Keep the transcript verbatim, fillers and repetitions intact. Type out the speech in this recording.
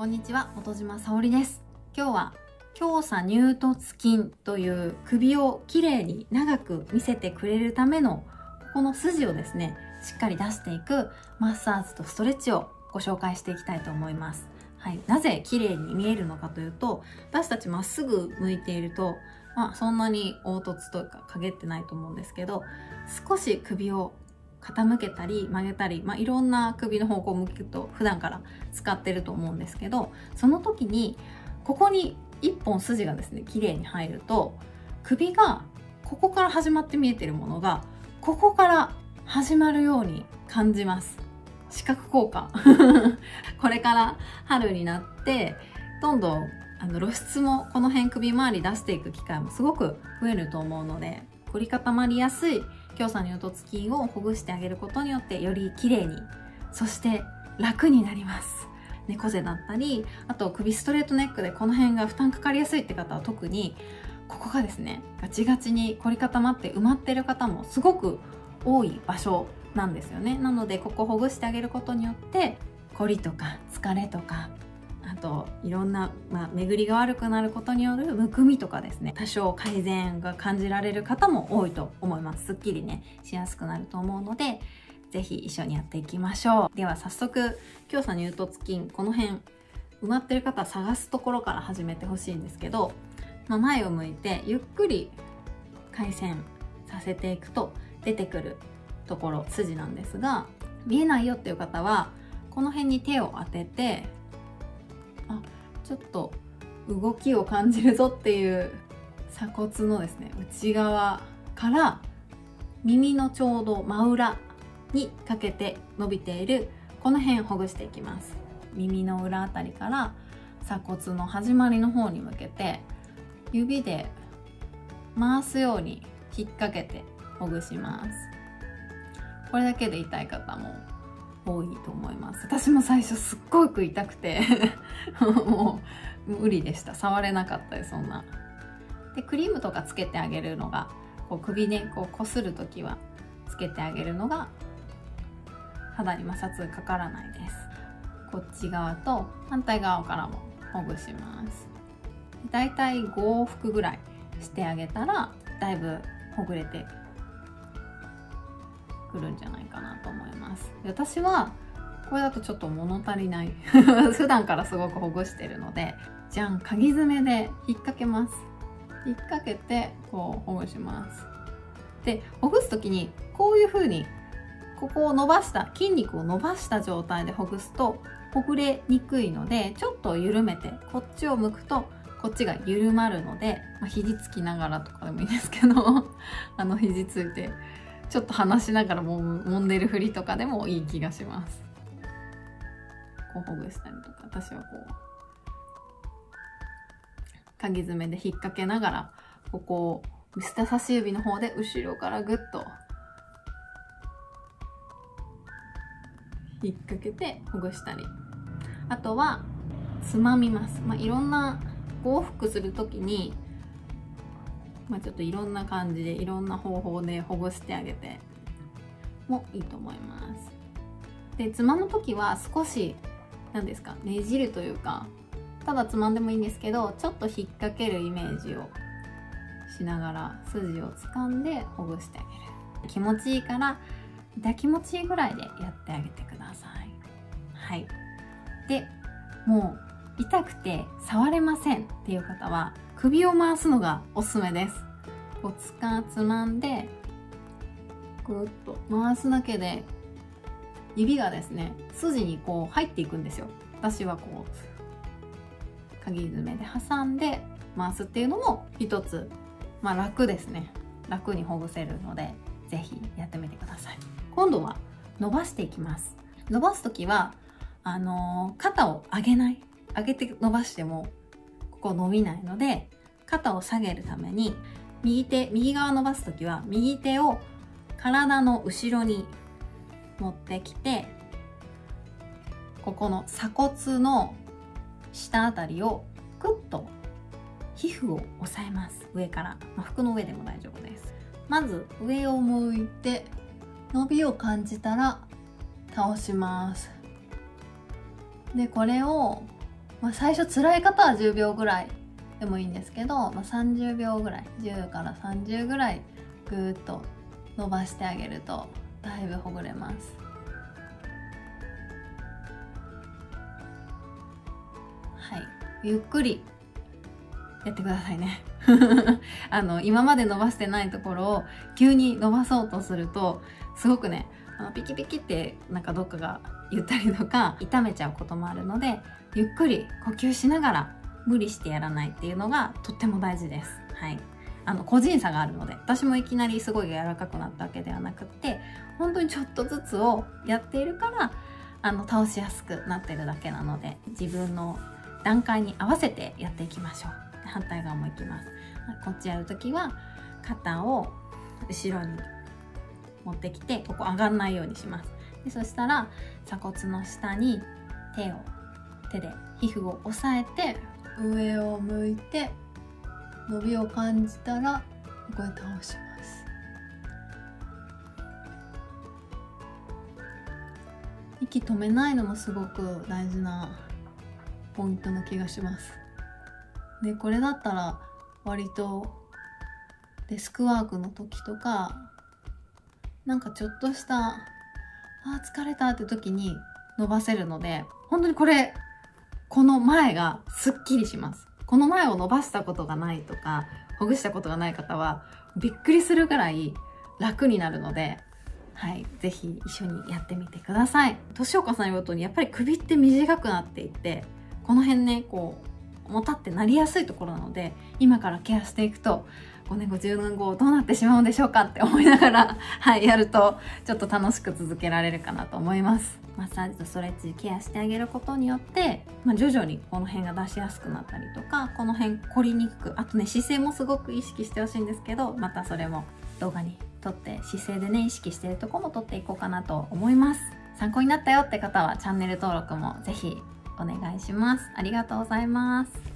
こんにちは、元島沙織です。今日は強鎖乳突筋という首をきれいに長く見せてくれるためのここの筋をですね、しっかり出していくマッサージとストレッチをご紹介していきたいと思います。はい、なぜ綺麗に見えるのかというと、私たちまっすぐ向いていると、まあ、そんなに凹凸というか陰ってないと思うんですけど、少し首を傾けたり曲げたり、まあ、いろんな首の方向を向くと普段から使ってると思うんですけど、その時にここにいっぽん筋がですね綺麗に入ると、首がここから始まって見えてるものがここから始まるように感じます。視覚効果これから春になってどんどんあの露出もこの辺首周り出していく機会もすごく増えると思うので、凝り固まりやすい強鎖乳突筋をほぐしてあげることによってより綺麗に、そして楽になります。猫背だったり、あと首ストレートネックでこの辺が負担かかりやすいって方は、特にここがですねガチガチに凝り固まって埋まってる方もすごく多い場所なんですよね。なのでここをほぐしてあげることによって、凝りとか疲れとか、あといろんな、まあ、巡りが悪くなることによるむくみとかですね、多少改善が感じられる方も多いと思います。すっきりねしやすくなると思うので、是非一緒にやっていきましょう。では早速、強鎖乳突筋、この辺埋まってる方は探すところから始めてほしいんですけど、まあ、前を向いてゆっくり回旋させていくと出てくるところ、筋なんですが、見えないよっていう方はこの辺に手を当てて、あ、ちょっと動きを感じるぞっていう鎖骨のですね内側から耳のちょうど真裏にかけて伸びているこの辺をほぐしていきます。耳の裏あたりから鎖骨の始まりの方に向けて指で回すように引っ掛けてほぐします。これだけで痛い方も多いと思います。私も最初すっごく痛くてもう無理でした。触れなかったです。そんなでクリームとかつけてあげるのが、こう首ねこうこする時はつけてあげるのが肌に摩擦かからないです。こっち側と反対側からもほぐします。だいたいご往復ぐらいしてあげたら、だいぶほぐれてくるんじゃないかなと思います。私はこれだとちょっと物足りない普段からすごくほぐしてるので、じゃん、かぎ爪で引っ掛けます。引っ掛けてこうほぐします。でほぐす時にこういう風にここを伸ばした筋肉を伸ばした状態でほぐすとほぐれにくいので、ちょっと緩めてこっちを向くとこっちが緩まるので、まあ、肘つきながらとかでもいいですけどあの肘ついてちょっと話しながらも揉んでるふりとかでもいい気がします。こうほぐしたりとか、私はこうかぎ爪で引っ掛けながら、ここを人差し指の方で後ろからぐっと引っ掛けてほぐしたり、あとはつまみます、まあ、いろんな往復するときに、まあ、ちょっといろんな感じでいろんな方法でほぐしてあげてもいいと思います。でつまむ時は少し何ですか、ねじるというか、ただつまんでもいいんですけど、ちょっと引っ掛けるイメージをしながら筋を掴んでほぐしてあげる。気持ちいいから痛気持ちいいぐらいでやってあげてください。はい、でもう痛くて触れませんっていう方は首を回すのがおすすめです。こうつかつまんでぐっと回すだけで指がですね筋にこう入っていくんですよ。私はこうかぎ爪で挟んで回すっていうのも一つ、まあ、楽ですね。楽にほぐせるので是非やってみてください。今度は伸ばしていきます。伸ばす時はあのー、肩を上げない、上げて伸ばしてもここ伸びないので、肩を下げるために右手、右側伸ばす時は右手を体の後ろに持ってきて、ここの鎖骨の下あたりをグッと皮膚を押さえます。上から、まあ、服の上でも大丈夫です。まず上を向いて伸びを感じたら倒します。でこれをまあ、最初辛い方はじゅうびょうぐらいでもいいんですけど、まあ、さんじゅうびょうぐらい、じゅうからさんじゅうぐらいぐーっと伸ばしてあげるとだいぶほぐれます。はい、ゆっくりやってくださいね。あの今まで伸ばしてないところを急に伸ばそうとするとすごくね、あのピキピキってなんかどっかが言ったりとか痛めちゃうこともあるので、ゆっくり呼吸しながら無理してやらないっていうのがとっても大事です。はい、あの個人差があるので、私もいきなりすごい柔らかくなったわけではなくて、本当にちょっとずつをやっているからあの倒しやすくなってるだけなので、自分の段階に合わせてやっていきましょう。反対側もいきます。こっちやるときは肩を後ろに持ってきて、ここ上がんないようにします。でそしたら鎖骨の下に手を手で皮膚を押さえて、上を向いて伸びを感じたらここへ倒します。息止めないのもすごく大事なポイントの気がします。でこれだったら割とデスクワークの時とか、なんかちょっとした「あー疲れた」って時に伸ばせるので、本当にこれこの前がすっきりします。この前を伸ばしたことがないとかほぐしたことがない方はびっくりするぐらい楽になるので、はい、是非一緒にやってみてください。年を重ねるごとにやっぱり首って短くなっていって、この辺ねこうもたってなりやすいところなので、今からケアしていくとごねんごじゅうねんごどうなってしまうんでしょうかって思いながら、はい、やるとちょっと楽しく続けられるかなと思います。マッサージとストレッチケアしてあげることによって、まあ、徐々にこの辺が出しやすくなったりとか、この辺凝りにくく、あとね姿勢もすごく意識してほしいんですけど、またそれも動画に撮って姿勢でね意識してるとこも撮っていこうかなと思います。参考になったよって方はチャンネル登録もぜひお願いします。ありがとうございます。